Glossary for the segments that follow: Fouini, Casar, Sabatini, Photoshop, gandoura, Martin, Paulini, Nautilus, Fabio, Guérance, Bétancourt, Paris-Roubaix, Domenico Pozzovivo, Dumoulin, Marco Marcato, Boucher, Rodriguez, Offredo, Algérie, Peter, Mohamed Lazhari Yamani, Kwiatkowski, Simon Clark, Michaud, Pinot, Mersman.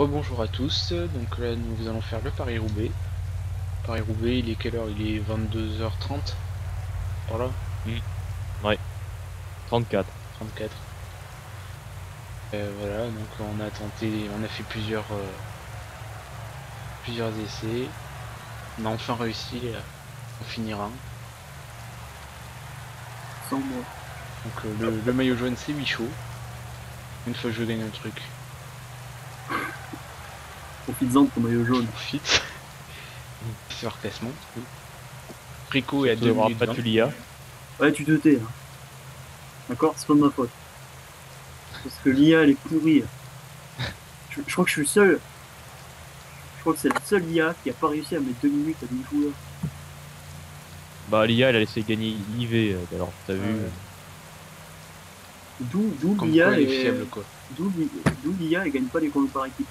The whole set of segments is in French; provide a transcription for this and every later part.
Rebonjour à tous, donc là nous allons faire le Paris-Roubaix. Paris-Roubaix, il est quelle heure? Il est 22h30. Voilà. Ouais. 34. Voilà, donc on a tenté, on a fait plusieurs essais. On a enfin réussi, on finira. Sans moi. Donc le maillot jaune c'est Michaud. Une fois que je gagne un truc. Profites-en de ton maillot jaune. Profite. C'est leur classement. Rico est à 2 minutes. Patulia. Ouais, tu te tais. Hein. D'accord, c'est pas de ma faute. Parce que l'IA elle est pourrie. Je crois que je suis le seul. Je crois que c'est le seul IA qui a pas réussi à mettre 2 minutes à des joueurs. Bah l'IA elle a laissé gagner l'IV, alors t'as vu. D'où l'IA est fiable quoi. D'où l'IA elle gagne pas les chronos par équipe.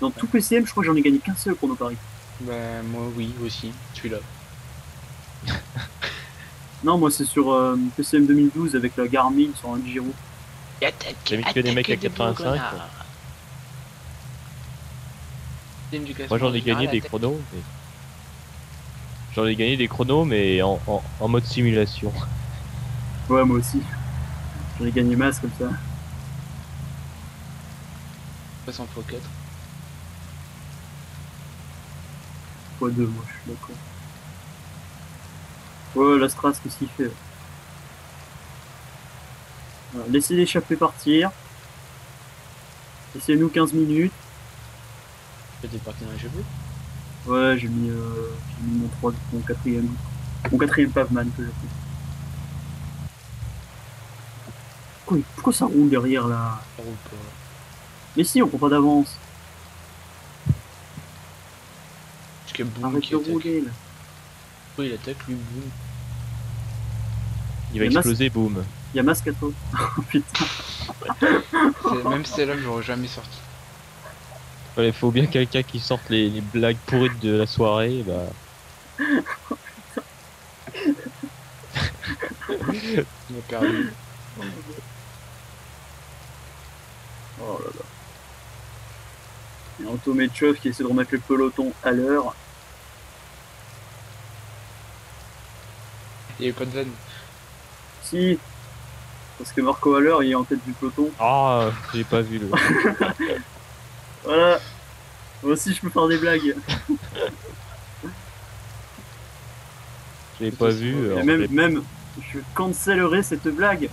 Dans tout PCM je crois que j'en ai gagné qu'un seul chrono par équipe. Bah moi oui aussi, celui-là. Non, moi c'est sur PCM 2012 avec la Garmin sur un Giro. Y'a que des mecs à 85. Moi j'en ai gagné des chronos. Mais... J'en ai gagné des chronos mais en mode simulation. Ouais, moi aussi. J'en ai gagné masse comme ça. 60 x 4. x 2, moi je suis d'accord. Ouais, la strasse, qu'est-ce qu'il fait? Voilà, laissez l'échappée partir. Laissez-nous 15 minutes. Peut-être partir dans les cheveux? Ouais, j'ai mis mon 3, mon 4ème. Mon 4ème Pavman que j'ai fait. Pourquoi ça roule derrière là? Ça roule pas. Mais si, on prend pas d'avance. Parce que Boom qui attaque. Rouler, là. Pourquoi il attaque lui, Boom? Il va exploser, Boom. Il y a Mascato. Putain. Même celle-là que j'aurais jamais sorti. Il faut bien quelqu'un qui sorte les blagues pourrites de la soirée. Bah. Il a perdu. Oh là là. Il y a Antomé Chouf qui essaie de remettre le peloton à l'heure. Il y a eu pas de vanne. Si. Parce que Marco Haller il est en tête du peloton. Ah, j'ai pas vu le... Voilà. Moi aussi je peux faire des blagues. Je l'ai pas vu. Alors, même, je cancellerai cette blague.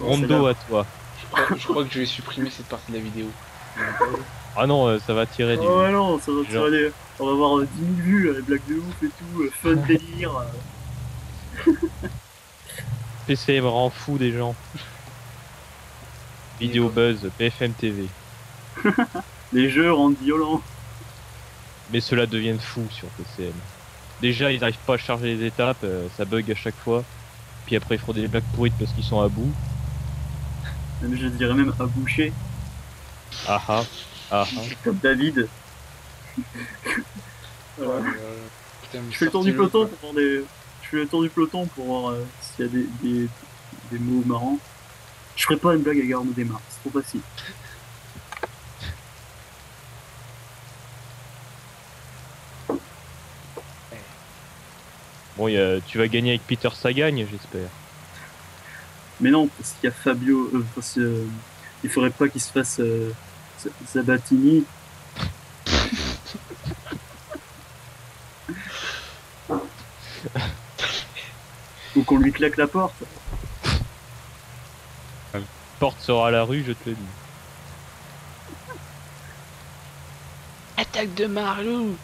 Rondo à toi. Je crois que je vais supprimer cette partie de la vidéo. Ah non, ça va tirer du... Oh non, ça va tirer des... On va avoir 10 000 vues, les blagues de ouf et tout, fun délire. PCM rend fou des gens. Vidéo buzz, PFM TV. Les jeux rendent violents. Mais ceux-là deviennent fous sur PCM. Déjà, ils n'arrivent pas à charger les étapes, ça bug à chaque fois. Puis après ils feront des blagues pourrites parce qu'ils sont à bout. Je dirais même à Boucher. Ah ah, ah ah. Comme David. Voilà. Je fais le tour du peloton pour voir des... Je fais le tour du peloton pour voir s'il y a des mots marrants. Je ferai pas une blague à Guérance démarre, c'est trop facile. Bon, tu vas gagner avec Peter, ça gagne, j'espère. Mais non, parce qu'il y a Fabio. Parce qu'il ne faudrait pas qu'il se fasse Sabatini. Ou qu'on lui claque la porte. La porte sera à la rue, je te le dis. Attaque de Marlou.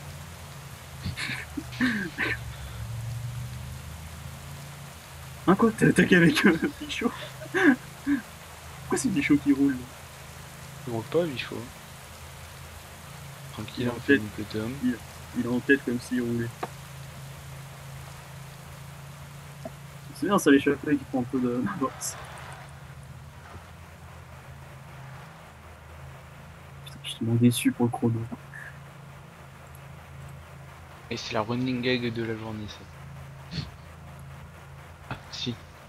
Hein quoi? T'as attaqué avec Bichot? Pourquoi c'est Bichot qui roule? Il roule pas Bichot. Tranquille, en tête. Il est en tête comme s'il roulait. C'est bien ça, l'échappée qui prend un peu d'avance. Putain, je suis tellement déçu pour le chrono. Et c'est la running gag de la journée ça.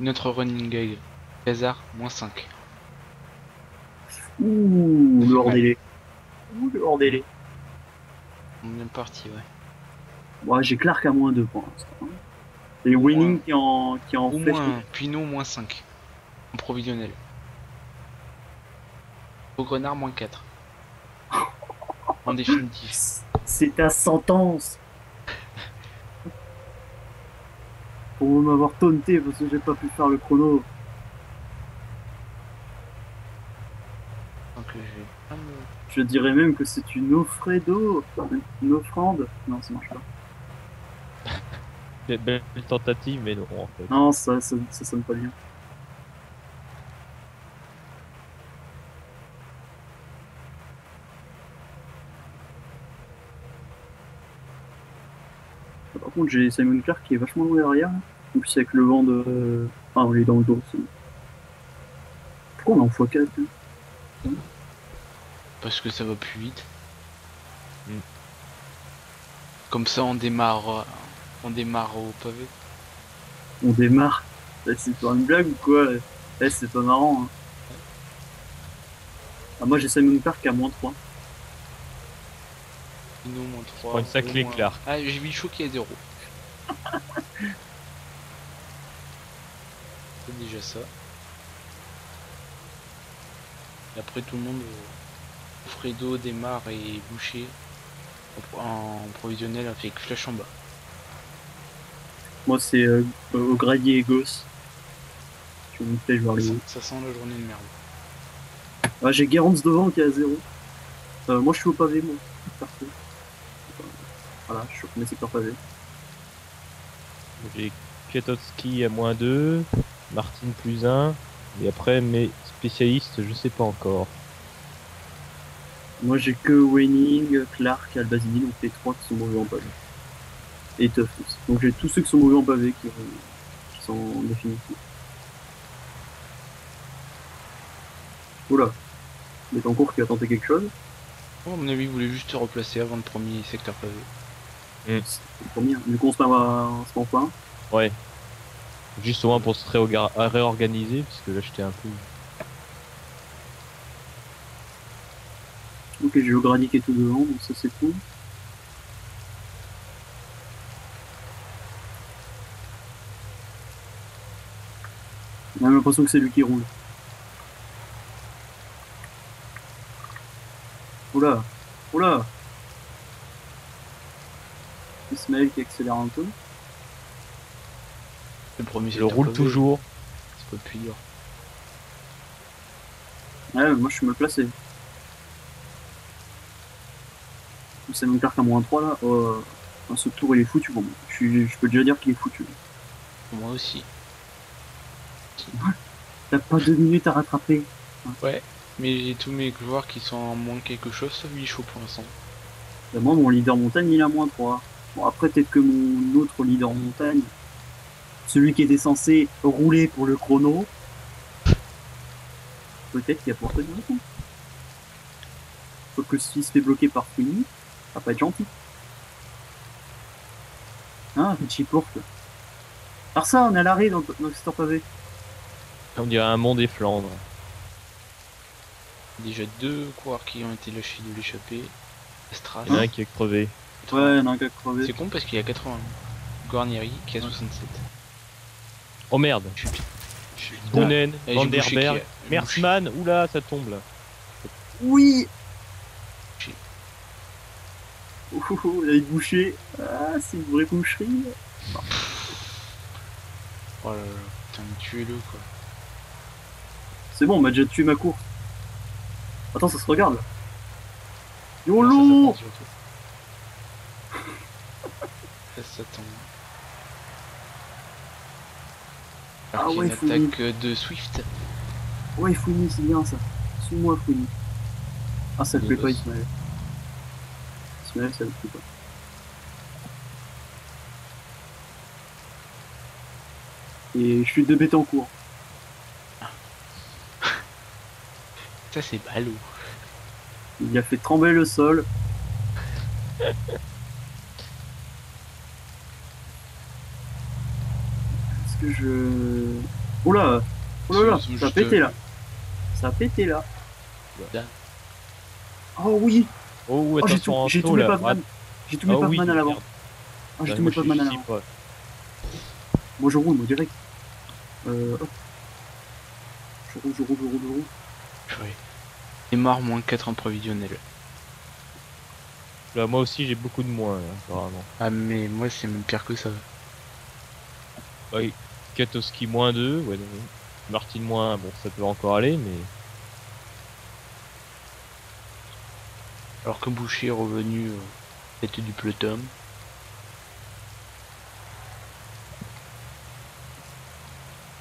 Notre running gag. Casar, -5. Ouh, le hors délai. Ouh, le hors délai. On est même parti, ouais. Ouais, j'ai Clark à -2 pour l'instant. Et Winning qui est en au moins Pinot -5. En provisionnel. Au Grenard -4. En définitif. C'est ta sentence. Pour m'avoir taunté parce que j'ai pas pu faire le chrono. Donc, je dirais même que c'est une Offredo, une offrande. Non, ça marche pas. C'est belle tentative, mais non, en fait. Non, ça sonne pas bien. Par contre, j'ai Simon Clark qui est vachement loin derrière. En plus, avec le vent de. Enfin, on est dans le dos. Pourquoi on est en x4 hein? Parce que ça va plus vite. Mm. Comme ça, on démarre au pavé. On démarre. C'est pas une blague ou quoi? C'est pas marrant. Hein. Ah, moi, j'ai Simon Clark à -3. Pinot -3. Prends une saclée Clark. Ah, j'ai vu le show qui est 0. C'est déjà ça. Et après tout le monde, Fredo démarre et Boucher en provisionnel avec flèche en bas. Moi c'est O'Grady et Goss. Je vais me faire voir les mots. Ça sent la journée de merde. Ah, j'ai Guérance devant qui est à 0. Moi je suis au pavé moi. Parfait. Voilà, je suis au secteur pavé. J'ai Kwiatkowski à -2, Martin +1, et après mes spécialistes, je sais pas encore. Moi j'ai que Wenning, Clark, Albazini, donc les 3 qui sont mauvais en pavé. Et Tufts. Donc j'ai tous ceux qui sont mauvais en pavé qui sont en définitive. Oula, Bétancourt qui a tenté quelque chose. Oh, à mon avis, il voulait juste se replacer avant le premier secteur pavé. Mm. Le premier, du coup on se met à en point. Ouais. Juste au moins pour se réorganiser, parce que là j'étais un peu... Ok, j'ai O'Grady qui est tout devant, donc ça c'est cool. J'ai l'impression que c'est lui qui roule. Oula, oula. Ismaël qui accélère un peu. Le premier, je le roule toujours. C'est pas plus dur. Ouais, moi je suis mal placé. C'est mon Clark à -3 là. Ce tour il est foutu. Bon, je peux déjà dire qu'il est foutu. Moi aussi. T'as pas 2 minutes à rattraper. Ouais, mais j'ai tous mes joueurs qui sont en moins quelque chose, sauf Michaud pour l'instant. Moi mon leader montagne il est à -3. Bon après peut-être que mon autre leader montagne, celui qui était censé rouler pour le chrono, peut-être qu'il a porté du coup. Sauf que s'il se fait bloquer par Fouini, ça va pas être gentil. Hein, une chiporte. Alors ça, on est à l'arrêt dans le secteur pavé. On dirait un mont des Flandres. Déjà 2 coureurs qui ont été lâchés de l'échappée. Il y en a un qui a crevé. Ouais, il y en a un qui a crevé. C'est con parce qu'il y a 80. Guarnieri qui a 67. Oh merde. Boonen, Vandenberg, Mersman, oula, ça tombe là. Oui. Oh, il a bouché. Ah, c'est une vraie boucherie. Non. Oh là là, putain, tuez-le quoi. C'est bon, on m'a déjà tué ma course. Attends, ça se regarde là. YOLO. Ça tombe. Ah ouais, attaque de Swift. Ouais, Fouini, c'est bien ça. Suis-moi, Fouini. Ah, ça te plaît pas, Ismaël. Ismaël, ça te plaît pas. Et chute de Bétancourt. Ça c'est ballot. Il a fait trembler le sol. Est-ce que je... Oula, Oh là là, ça a pété là. Ça a pété là. Oh oui. Oh oui, attention, j'ai tout mis Pavman. J'ai tout mis Pavman à l'avant. Ah, j'ai tout mis Pavman à l'avant. Moi je roule, moi direct. Hop. Je roule. Oui. Et marre moins 4 en provisionnel. Là, moi aussi j'ai beaucoup de moins, apparemment. Ah, mais moi c'est même pire que ça. Oui, Kwiatkowski moins 2, ouais, non. Martin moins 1, bon ça peut encore aller, mais. Alors que Boucher est revenu tête du peloton.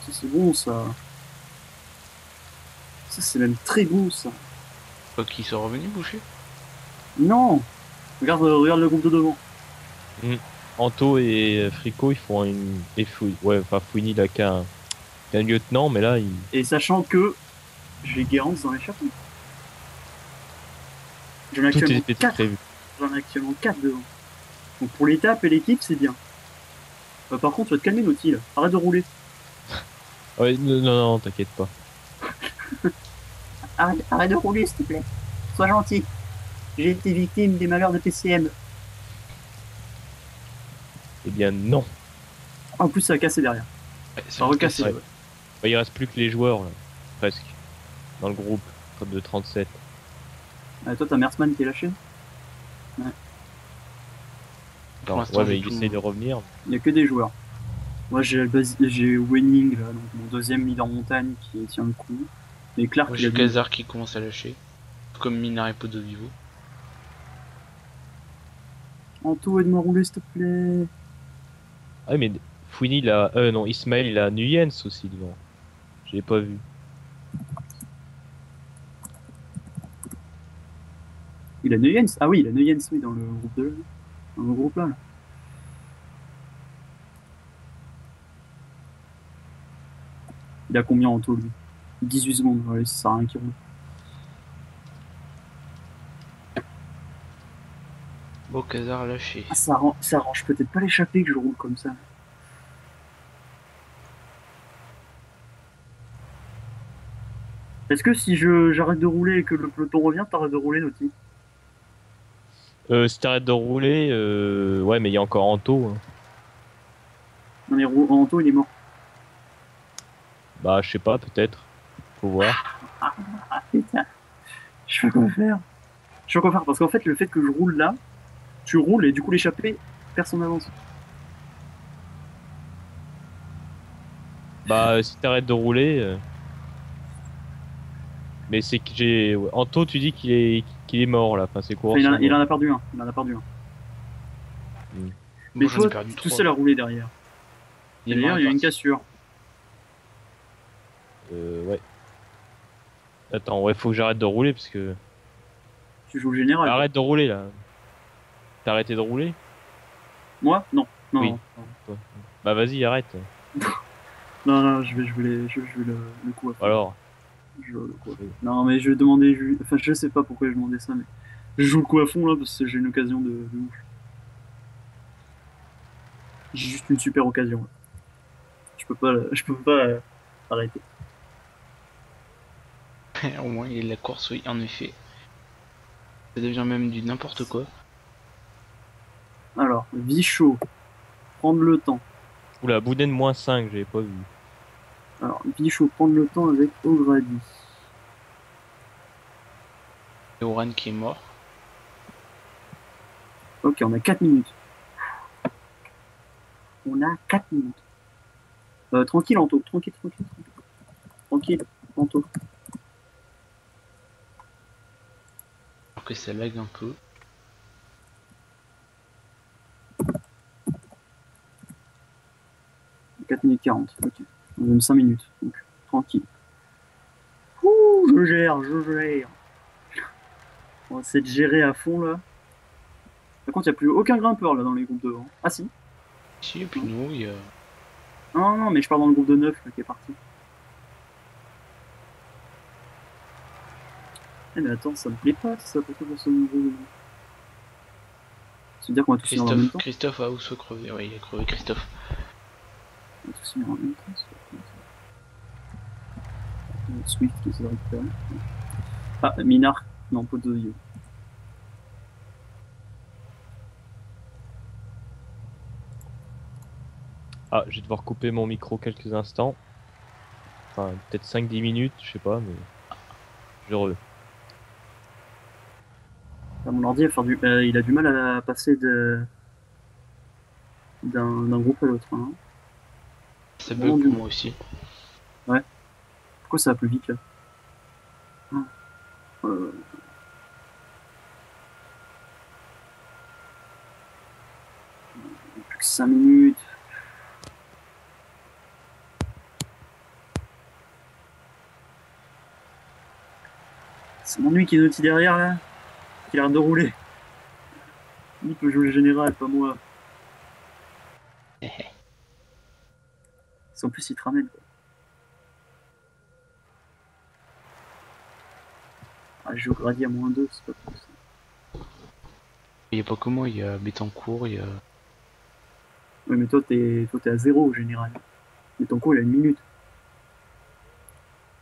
Ça c'est bon ça. Ça c'est même très bon ça. Quoi qu'ils sont revenus Boucher? Non. Regarde le groupe de devant. Mmh. Anto et Frico ils font une fouille. Ouais, enfin Fouini là qu'un lieutenant, mais là il. Et sachant que j'ai Guérance dans l'échappée. J'en ai actuellement 4. J'en ai actuellement 4 devant. Donc pour l'étape et l'équipe c'est bien. Bah, par contre tu vas te calmer Nauti là. Arrête de rouler. Ouais, non, t'inquiète pas. Arrête de rouler s'il te plaît. Sois gentil. J'ai été victime des malheurs de PCM. Eh bien non. En plus ça a cassé derrière. Ouais, ça a recassé. Ouais. Bah, il reste plus que les joueurs là, presque. Dans le groupe, comme de 37. Toi t'as Mersman qui est lâché. Ouais. Non, ouais, mais il essaye de revenir. Il n'y a que des joueurs. Moi j'ai Wenning là, donc mon deuxième leader montagne qui tient le coup. Mais Clark. Moi j'ai Casar qui commence à lâcher. Comme Minard et Pozzovivo. Anto, aide-moi à rouler s'il te plaît. Ah mais Fouini là, non Ismaël il a Nuyens aussi devant. Je l'ai pas vu. Il a Nuyens, ah oui il a Nuyens oui dans le groupe de, dans le groupe là. Il a combien Anto lui? 18 secondes, ouais, ça sert à rien qu'il roule. Oh, Casar lâché. Ah, ça arrange peut-être pas l'échappée que je roule comme ça. Est-ce que si j'arrête de rouler et que le peloton revient, t'arrêtes de rouler, Nauti? Si t'arrêtes de rouler, ouais, mais il y a encore Anto. Hein. Non, mais Anto, il est mort. Bah, je sais pas, peut-être. Faut voir. Ah, putain. Je sais pas quoi faire. Je sais pas quoi faire parce qu'en fait, le fait que je roule là. Tu roules et du coup l'échappée perd son avance. Bah si t'arrêtes de rouler... Mais c'est que j'ai... Anto tu dis qu'il est mort là, enfin c'est courant. Enfin, il en a perdu un, il en a perdu un. Mmh. Mais bon, toi perdu tout seul à rouler derrière. Et derrière il y a une cassure. Ouais. Attends, ouais faut que j'arrête de rouler parce que... Tu joues le général. Arrête de rouler là. T'as arrêté de rouler? Moi? Non. Oui. Non. Bah vas-y, arrête. non, je voulais le coup après. Alors je le coup après. Non mais je vais demander, enfin je sais pas pourquoi je demandais ça mais je joue le coup à fond là parce que j'ai une occasion de mouche. J'ai juste une super occasion là. Je peux pas arrêter. Au moins il y a de la course, oui en effet. Ça devient même du n'importe quoi. Alors, vie chaud, prendre le temps. Oula, Boonen moins 5, j'avais pas vu. Alors, vie chaud, prendre le temps avec O'Grady. Et Oran qui est mort. Ok, on a 4 minutes. On a 4 minutes. Tranquille, Anto, tranquille, Anto. Alors que ça lag un peu. Minutes 40, ok. On donne 5 minutes, donc tranquille. Ouh, je gère. On va essayer de gérer à fond là. Par contre, il n'y a plus aucun grimpeur là dans les groupes devant. Ah si. Si, et puis nous, il y a... Non, mais je pars dans le groupe de 9 là, qui est parti. Eh mais attends, ça me plaît pas, ça, pourquoi pour ce niveau. Ça veut dire qu'on va tous finir en même temps. Christophe a où se crever, ouais, il a crevé Christophe. Swift qui s'est récupéré. Ah, Minard, non, Pozzovivo. Ah, je vais devoir couper mon micro quelques instants. Enfin, peut-être 5-10 minutes, je sais pas, mais. Je re. Mon ordi, il a du mal à passer d'un groupe à l'autre. Hein. C'est bug pour moi aussi. Ouais. Pourquoi ça va plus vite là? Plus que 5 minutes. C'est mon nuit qui est noté derrière là. Il a l'air de rouler. Il peut jouer le général, pas moi. En plus, il te ramène. Ah, je joue O'Grady à moins 2, c'est pas possible. Il n'y a pas que moi, il y a Bétancourt, il y a... Oui, mais toi, t'es à 0 au général. Bétancourt, il a une minute.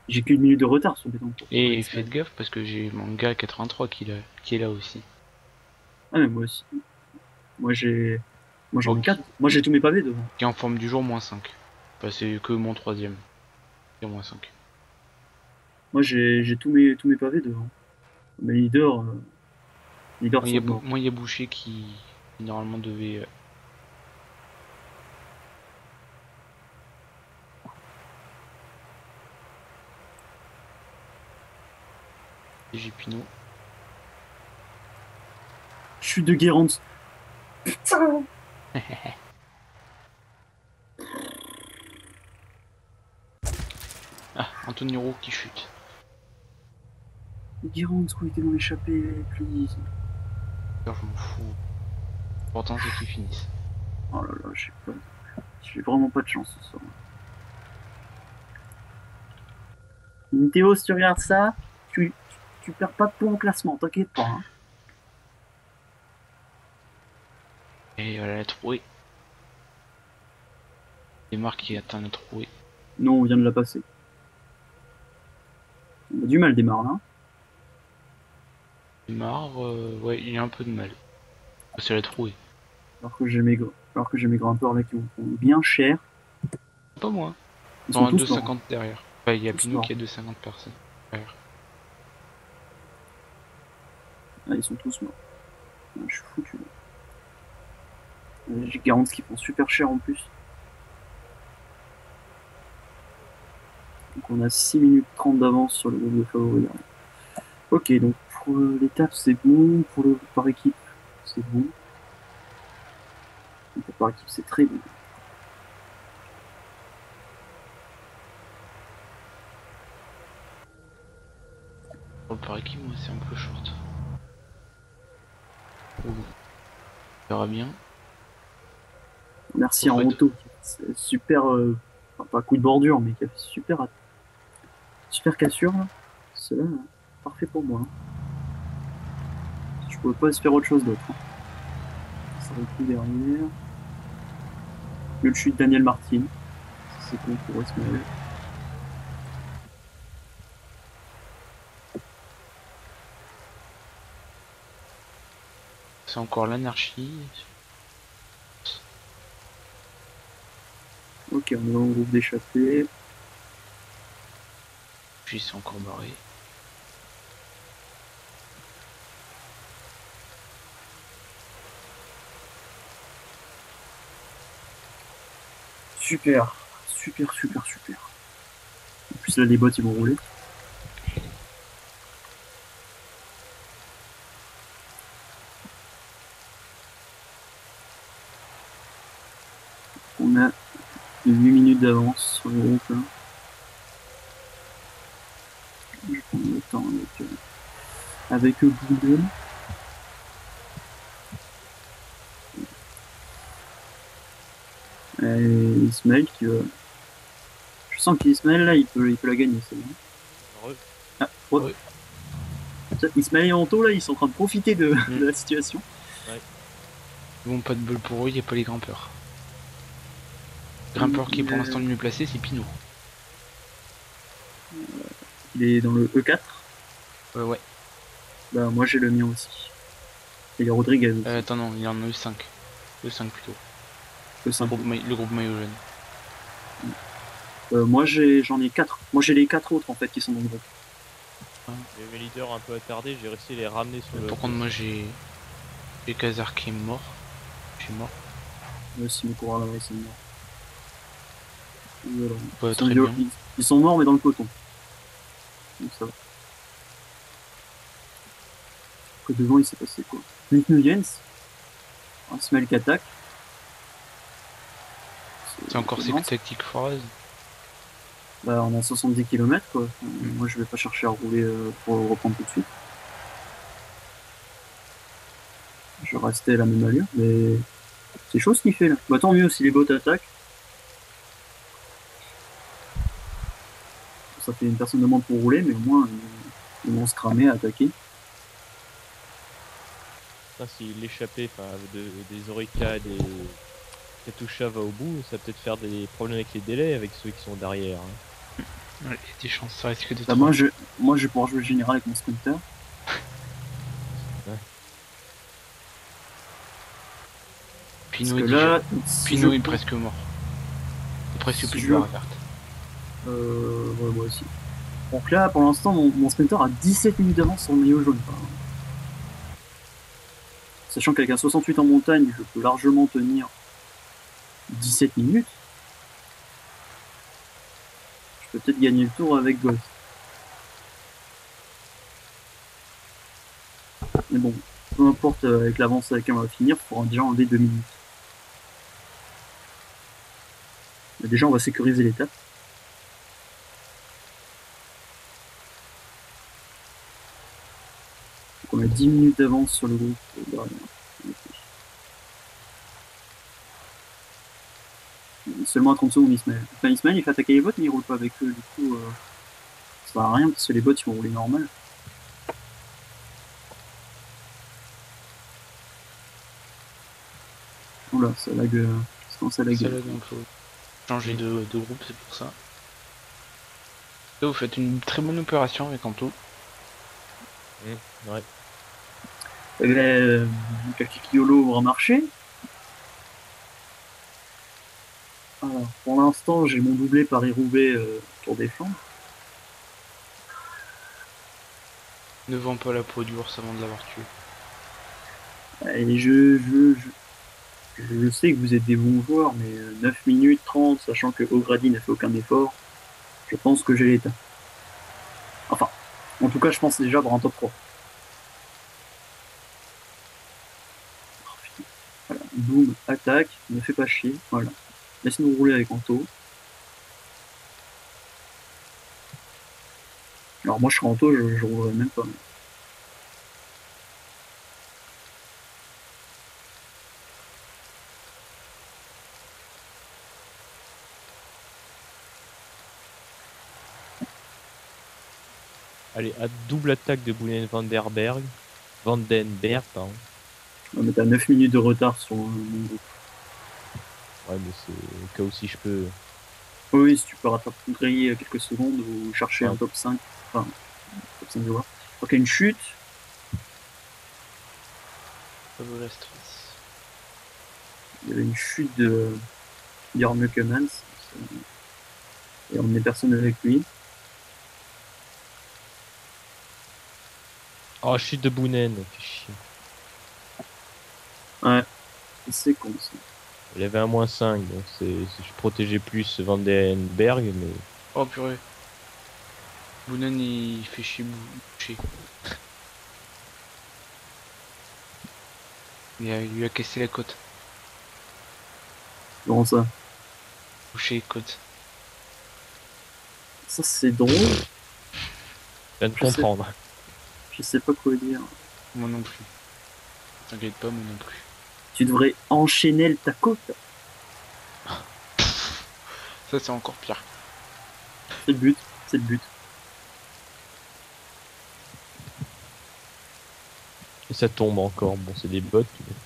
J'ai qu'une minute de retard sur Bétancourt. Et faites gaffe parce que j'ai mon gars 83 qui est là aussi. Ah mais moi aussi. Moi j'ai en 4. Moi j'ai tous mes pavés devant. Qui est en forme du jour moins 5. Enfin c'est que mon troisième. Et moins 5. Moi j'ai tous mes pavés devant. Mais leader c'est bon. Moi il y a Boucher qui normalement devait... J'ai Pinot. Chute de Guérance. Putain. Ah, Anthony Roux qui chute. Guérance, où était dans l'échappée, please. Je m'en fous. L'important c'est qu'ils finissent. Oh là là, j'ai vraiment pas de chance ce soir. Théo, si tu regardes ça, tu perds pas de points en classement, t'inquiète pas. Hein. Et voilà la trouée. C'est Marc qui atteint la trouée. Non, on vient de la passer. On a du mal, démarre là. Démarre, ouais, il y a un peu de mal. C'est la trouée. Alors que j'ai mes grimpeurs là qui vont prendre bien cher. Pas moi. Ils sont à 2,50 derrière. Enfin, il y a Pinot qui a 2,50 personnes derrière. Ah, ils sont tous morts. Ah, je suis foutu là. J'ai Guérance qui prend super cher en plus. Donc on a 6 minutes 30 d'avance sur le groupe de favoris. Ok, donc pour l'étape c'est bon, pour le par équipe c'est bon. Et pour par équipe c'est très bon. Pour le par équipe moi c'est un peu short. On verra bien. Merci à Anto. Super, enfin, pas coup de bordure, mais qui a fait super cassure. C'est là, parfait pour moi. Hein. Je pouvais pas espérer autre chose d'autre. Hein. Ça recule derrière. Le chute Daniel Martin. C'est con pour Ismaël. C'est encore l'anarchie. Ok, on est dans le groupe d'échappée. Puis c'est encore barré. Super. En plus là les bottes ils vont rouler. On a 8 minutes d'avance sur le groupe là. Je vais prendre le temps avec Boonen. Et Ismaël qui veut... Je sens qu'Ismaël là il peut la gagner celle-là. Ah, ouais. Ismaël et Anto là ils sont en train de profiter de la situation. Ouais. Bon, pas de bol pour eux, il n'y a pas les grimpeurs. Grimpeur qui est pour l'instant le mieux placé, c'est Pinot. qu'il est dans le E4. Ouais. Bah moi j'ai le mien aussi. Et il y a Rodriguez. Attends non, il est en E5. E5 plutôt. E5. Le groupe maillot jaune. Moi j'en ai 4. Moi j'ai les 4 autres en fait qui sont dans le groupe. Il y avait leader un peu attardé, j'ai réussi à les ramener sur le... Par contre moi j'ai Casar qui est mort. Je suis mort. Ouais, si mon coureur là-bas, c'est mort. Voilà. Ouais, très bien. Ils sont morts mais dans le peloton. Donc ça va. Après devant il s'est passé quoi. Nuyens. Ismaël qui attaque. C'est encore cette tactique foireuse. Bah on a 70 km quoi. Moi je vais pas chercher à rouler pour reprendre tout de suite. Je restais à la même allure mais c'est chaud ce qu'il fait là. Bah tant mieux si les bots attaquent. Ça fait une personne de moins pour rouler, mais au moins ils vont se cramer à attaquer. Ça, si l'échappée des Orica, des Katusha va au bout, ça va peut-être faire des problèmes avec les délais, avec ceux qui sont derrière. Hein. Ouais, des chances, ça risque d'être... Moi, je vais pouvoir jouer le général avec mon sprinter. Ouais. Pinot est presque mort. Il est presque plus de barre verte. Ouais, moi aussi. Donc là, pour l'instant, mon sprinter a 17 minutes d'avance sur le maillot jaune. Enfin, sachant qu'avec un 68 en montagne, je peux largement tenir 17 minutes. Je peux peut-être gagner le tour avec Goss. Mais bon, peu importe avec l'avance à laquelle on va finir, il faudra déjà enlever 2 minutes. Mais déjà, on va sécuriser l'étape. On a 10 minutes d'avance sur le groupe. Seulement à 30 secondes Ismaël. Enfin Ismaël il fait attaquer les bots mais il roule pas avec eux, du coup ça sert à rien parce que les bots ils vont rouler normal. Oula ça lag, ça lag. Ça lag un peu. Changer de groupe c'est pour ça. Là vous faites une très bonne opération avec Anto. Ouais. Kakikiyolo aura marché. Alors, pour l'instant, j'ai mon doublé Paris-Roubaix Tour des Flandres. Ne vends pas la peau du ours avant de l'avoir tué. Et je sais que vous êtes des bons joueurs, mais 9 minutes 30, sachant que O'Grady n'a fait aucun effort, je pense que j'ai l'état. Enfin, en tout cas, je pense déjà avoir un top 3. Voilà, boum, attaque, ne fais pas chier, voilà. Laisse-nous rouler avec Anto. Alors moi je serais Anto, je roulerais même pas. Allez, à double attaque de Boonen Vandenberg. Vandenberg, pardon. On est à 9 minutes de retard sur mon groupe. Ouais, mais c'est au cas où si je peux... Oui, si tu peux rattraper quelques secondes ou chercher un top 5. Enfin, top 5 de voir. Ok, une chute. Il y avait une chute de Yarmuk Cummins. Et on n'est personne avec lui. Oh, chute de Boonen, fais chier. Ouais, c'est con ça. Il avait un moins 5, donc je protégeais plus Vandenberg, mais... Oh purée. Boonen il fait chier Boucher. Il lui a cassé la côte. Comment ça? Boucher côte. Ça c'est drôle. Je viens de comprendre. Je sais pas quoi dire. Moi non plus. T'inquiète pas, moi non plus. Tu devrais enchaîner le taco. Ça c'est encore pire. C'est le but, c'est le but. Et ça tombe encore, bon c'est des bottes. Mais...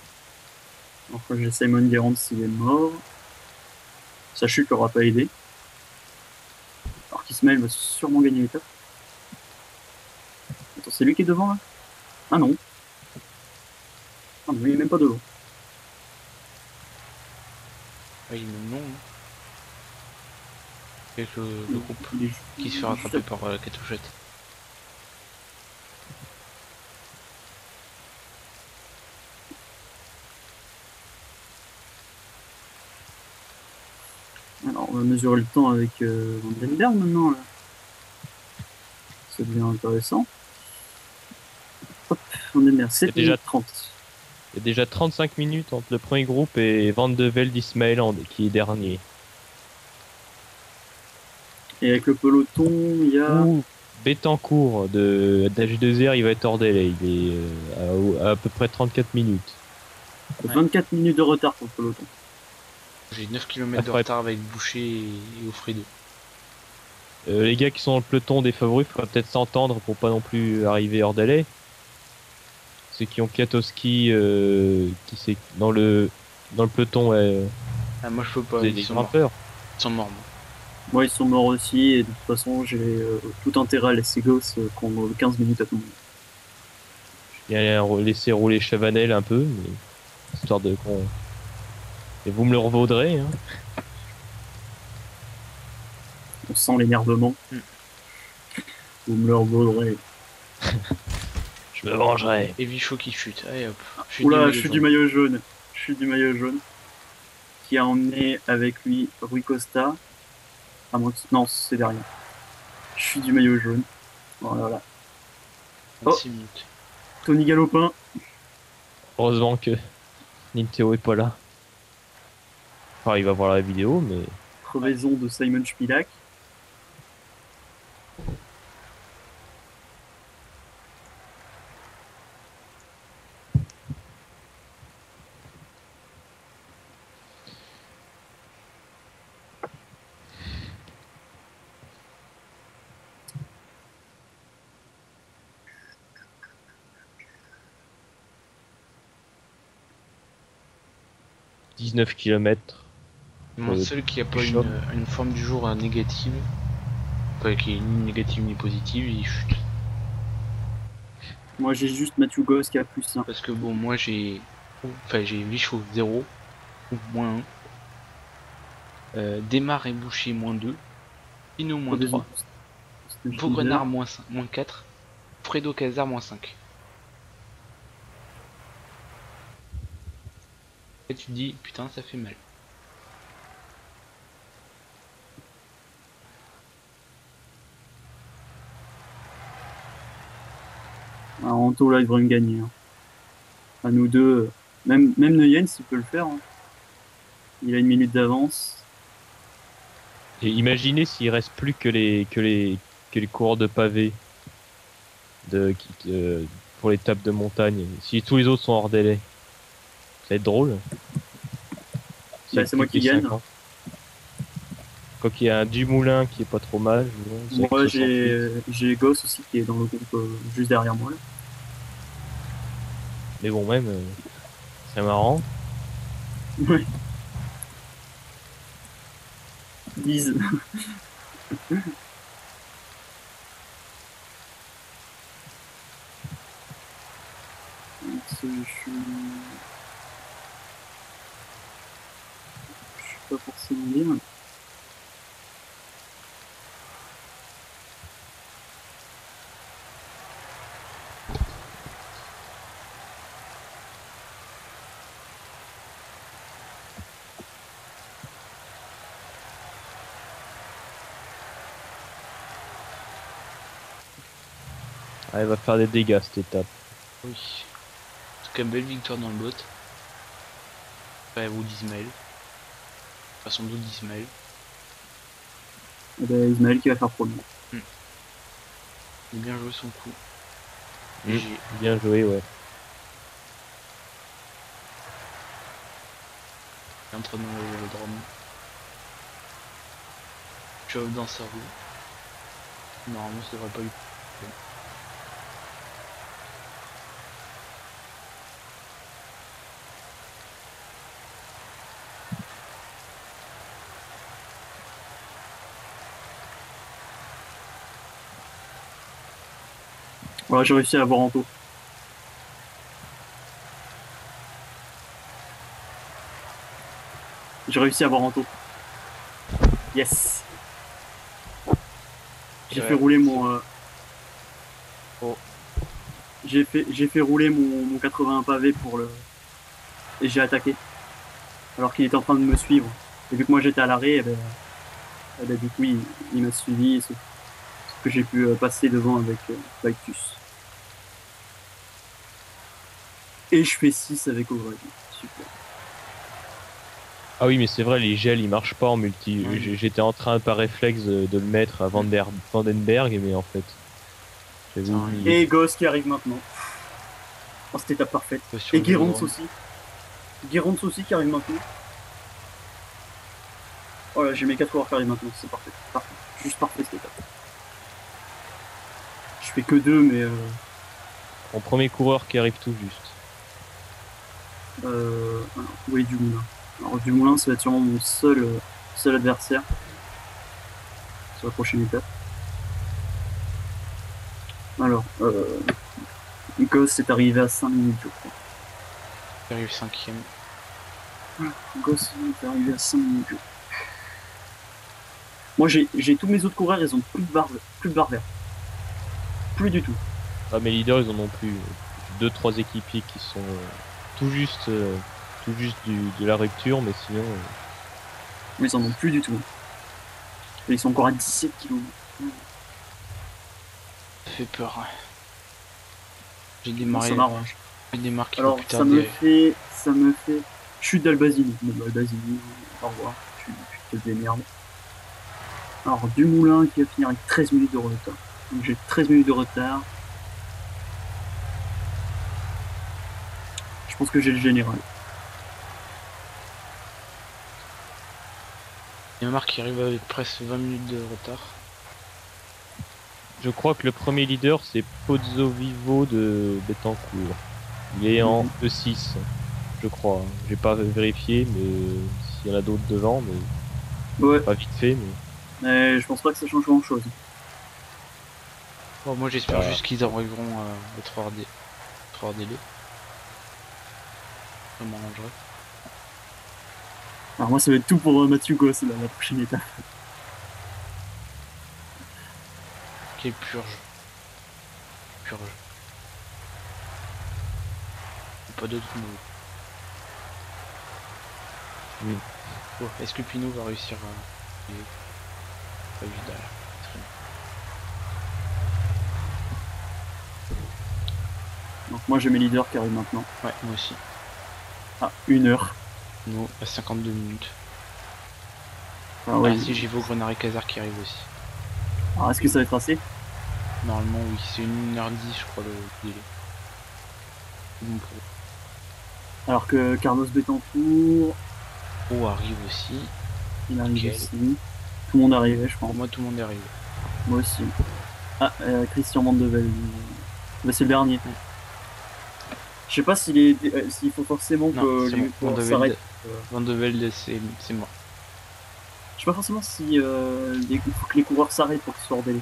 Enfin j'ai Simon Guérance s'il est mort. Sa chute l'aura pas aidé. Alors qu'Ismaël va sûrement gagner l'étape. c'est lui qui est devant là? Ah non. Ah non, il n'est même pas de l'eau. Il est non. Et le groupe qui se fait rattraper par Catouchette. Alors on va mesurer le temps avec Vandenberg maintenant là. Ça devient intéressant. Hop, Vandenberg, 7 minutes 30. Il y a déjà 35 minutes entre le premier groupe et Vandenberg d'Ismaël qui est dernier. Et avec le peloton, il y a... Bétancourt d'H2R, il va être hors délai. Il est à peu près 34 minutes. Ouais. 24 minutes de retard pour le peloton. J'ai 9 km de retard avec Boucher et Offredo. Les gars qui sont dans le peloton des favoris, il faudra peut-être s'entendre pour pas non plus arriver hors délai. Ceux qui ont Kwiatkowski qui c'est dans le peloton. Ah, moi je peux pas, ils sont morts. Ils sont morts. Moi ils sont morts aussi, et de toute façon j'ai tout intérêt à laisser Goss qu'on 15 minutes à tout le monde. Je vais aller laisser rouler Chavanel un peu, mais... histoire de qu'on... Et vous me le revaudrez, hein. On sent l'énervement. Vous me le revaudrez. Je me vengerai. Et Vichot qui chute. Allez hop. Oula, je suis du maillot jaune. Je suis du maillot jaune. Qui a emmené avec lui Rui Costa. Ah, non, c'est derrière. Je suis du maillot jaune. Voilà. Oh. Tony Galopin. Heureusement que Ninteo est pas là. Enfin, il va voir la vidéo, mais... Crevaison de Simon Spilak. km. Mon seul qui a pas une forme du jour négative, enfin qui est ni négative ni positive, il chute. Moi j'ai juste Mathieu Goss qui a plus 1. Parce que bon, moi j'ai... Enfin j'ai Vichot 0, ou moins 1. Démarre et Boucher moins 2. Pinot moins 3. Vaux Grenard moins 4. Fredo Casar moins 5. Et tu te dis, putain, ça fait mal. Alors, Anto, là, il devrait me gagner. Hein. À nous deux, même Nuyens, il peut le faire. Hein. Il a une minute d'avance. Et imaginez s'il reste plus que les coureurs de pavé pour l'étape de montagne. Si tous les autres sont hors délai. Ça va être drôle. Bah, c'est moi qui gagne. Quoi qu'il y a un Dumoulin qui est pas trop mal. Moi j'ai Goss aussi qui est dans le groupe juste derrière moi là. Mais bon, même, c'est marrant. Ouais. Bise. Pas forcément bien. Ah, elle va faire des dégâts cette étape. Oui. En tout cas, belle victoire dans le bot. Ouais, vous d'Ismaël. Sans doute d'Ismaël. Eh ben, Ismaël qui va faire premier. Il a bien joué son coup. Bien joué, ouais. Il est en train de drame. Chauve dans sa roue. Normalement, ça devrait pas lui. Voilà, j'ai réussi à avoir Anto. J'ai réussi à avoir Anto. Yes. J'ai fait rouler mon... Oh. J'ai fait rouler mon 81 pavé pour le... Et j'ai attaqué. Alors qu'il était en train de me suivre. Et vu que moi j'étais à l'arrêt, eh ben, du coup il m'a suivi. Sauf que j'ai pu passer devant avec Tufts. Et je fais 6 avec O'Grady. Super. Ah oui, mais c'est vrai, les gels ils marchent pas en multi. Oui. J'étais en train par réflexe de le mettre à Vandenberg, mais en fait. Et Goss qui arrive maintenant. Oh, cette étape parfaite. Et Guérance aussi. Guérance aussi qui arrive maintenant. Oh là, j'ai mes 4 heures qui arrivent maintenant, c'est parfait. Parfait. Juste parfait cette étape. Je fais que 2, mais. Mon premier coureur qui arrive tout juste. Oui, Dumoulin. Alors Dumoulin, ça va être sûrement mon seul adversaire sur la prochaine étape. Alors, Goss est arrivé à 5 minutes, je crois. Il arrive 5ème. Goss est arrivé à 5 minutes. Moi, j'ai tous mes autres coureurs, ils ont plus de barre verte. Plus du tout. Ah, mes leaders, ils en ont plus. 2-3 équipiers qui sont tout juste de la rupture, mais sinon... Mais ils en ont plus du tout. Et ils sont encore à 17 kilos. Ça fait peur. J'ai démarré. Ça m'arrange. Alors, ça me fait... Chute d'Albazini. Bon, bah, Albazini, au revoir. Tu te démerdes. Alors, Dumoulin qui va finir avec 13 minutes de retard. Donc, j'ai 13 minutes de retard. Je pense que j'ai le général. Il y a Marc qui arrive avec presque 20 minutes de retard. Je crois que le premier leader, c'est Pozzovivo de Bétancourt. Il est en E6, je crois. J'ai pas vérifié, mais s'il y en a d'autres devant, mais ouais. Pas vite fait. Mais je pense pas que ça change grand chose. Bon, moi j'espère juste qu'ils arriveront au 3 heures délai. Ça m'arrangerait. Alors moi ça va être tout pour Mathieu Goss là, la prochaine étape. Quelle purge. Pas d'autre mot. Oui. Oh, est-ce que Pinot va réussir à... Pas évident. Donc moi j'ai mes leaders qui arrivent maintenant. Ouais, moi aussi. Ah, 1 heure. Non, à 52 minutes. Ah ouais, si j'ai vos Grenard et Casar qui arrivent aussi. Alors est-ce que ça va être assez? Normalement oui, c'est 1h10 je crois le délai. Bon pour... Alors que Carlos Bétancourt... Pro arrive aussi. Il arrive aussi. Tout le monde arrivait je crois. Moi tout le monde est arrivé. Moi aussi. Ah, Christian Mandevel. Bah c'est le dernier. Ouais. Je sais pas s'il faut forcément que les coureurs s'arrêtent. Vandenberg, c'est moi. Je sais pas forcément si faut que les coureurs s'arrêtent pour qu'ils soient hors délai.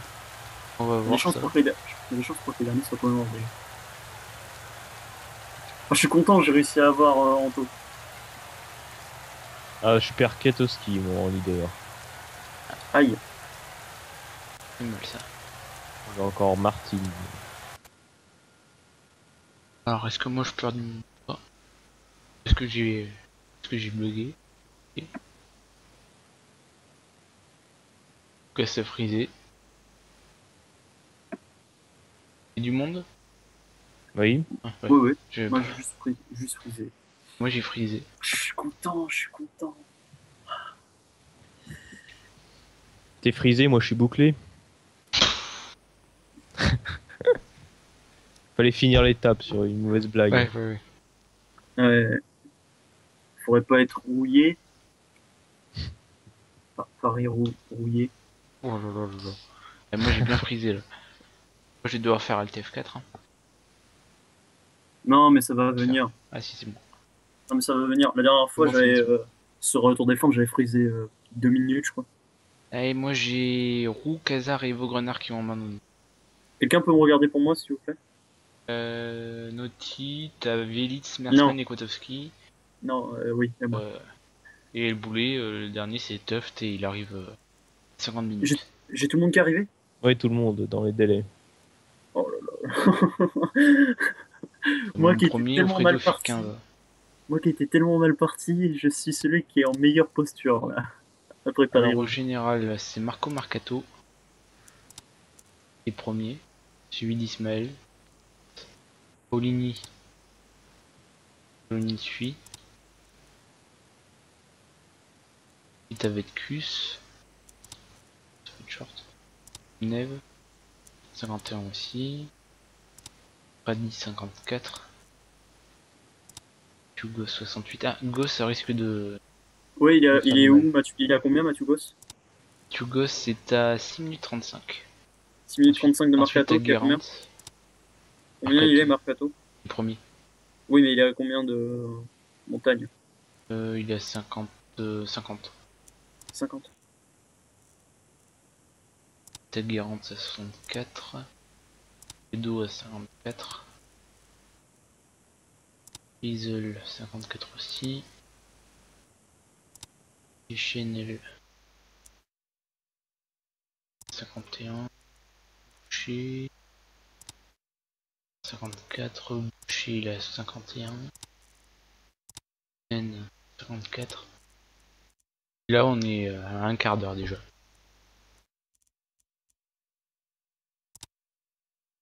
On va voir. Il y a des chances pour que les derniers soient quand même hors délai. Je suis content, j'ai réussi à avoir Anto. Ah, je perds Kwiatkowski, mon leader. Aïe. C'est mal ça. J'ai encore Martin. Alors est-ce que moi je perds du... Oh. Est-ce que j'ai bugué? Okay. Que ça frisé. Et du monde? Oui. Ah, ouais. Oui, oui. Moi j'ai juste frisé. Moi j'ai frisé. Je suis content. T'es frisé, moi je suis bouclé. Fallait finir l'étape sur une mauvaise blague. Ouais. Faudrait pas être rouillé. Paris rouillé. Oh là. Et moi j'ai bien frisé là. Moi je vais devoir faire Alt F4. Hein. Non mais ça va venir. Ah si c'est bon. Non mais ça va venir. La dernière fois j'avais sur Tour des Flandres j'avais frisé 2 minutes je crois. Et moi j'ai Roux, Casar et Vaugrenard qui ont abandonné. Quelqu'un peut me regarder pour moi, s'il vous plaît? Noti, t'as Vélitz, Mertzmann et Kwiatkowski. Non, oui, c'est bon. Et le boulet, le dernier, c'est Tufts et il arrive 50 minutes. J'ai tout le monde qui est arrivé? Oui, tout le monde, dans les délais. Oh là là. Moi qui étais tellement mal parti. Je suis celui qui est en meilleure posture, là. Après, alors, au général, c'est Marco Marcato. Et premier. Suivi d'Ismaël. Paulini. Paulini suit. Et avec Cus. Short. Neve. 51 aussi. Pani 54. Mathieu Goss 68. Ah, Goss, ça risque de... Ouais, il est où Mathieu, il est à combien Mathieu Goss? Mathieu Goss, c'est à 6 minutes 35. 6 minutes 35 de Marcato, qui est à combien? Combien il est Marcato? Premier. Oui, mais il est à combien de montagne? Il est à 50. Tête Guérance à 64. Fredo à 54. Isle 54 aussi. Et Chenel 51. Boucher 54. Boucher il a 51. N 54. Là on est à un quart d'heure déjà.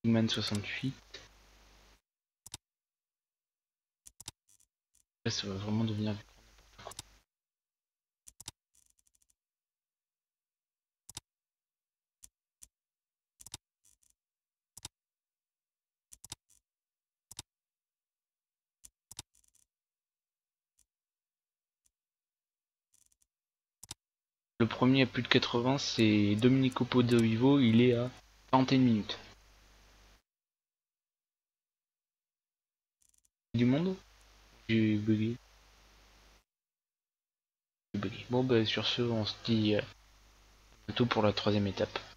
Man 68. Là ça va vraiment devenir... Le premier à plus de 80, c'est Domenico Pozzovivo, il est à 41 minutes. Du monde? J'ai bugué. Bon, bah, sur ce, on se dit à bientôt pour la troisième étape.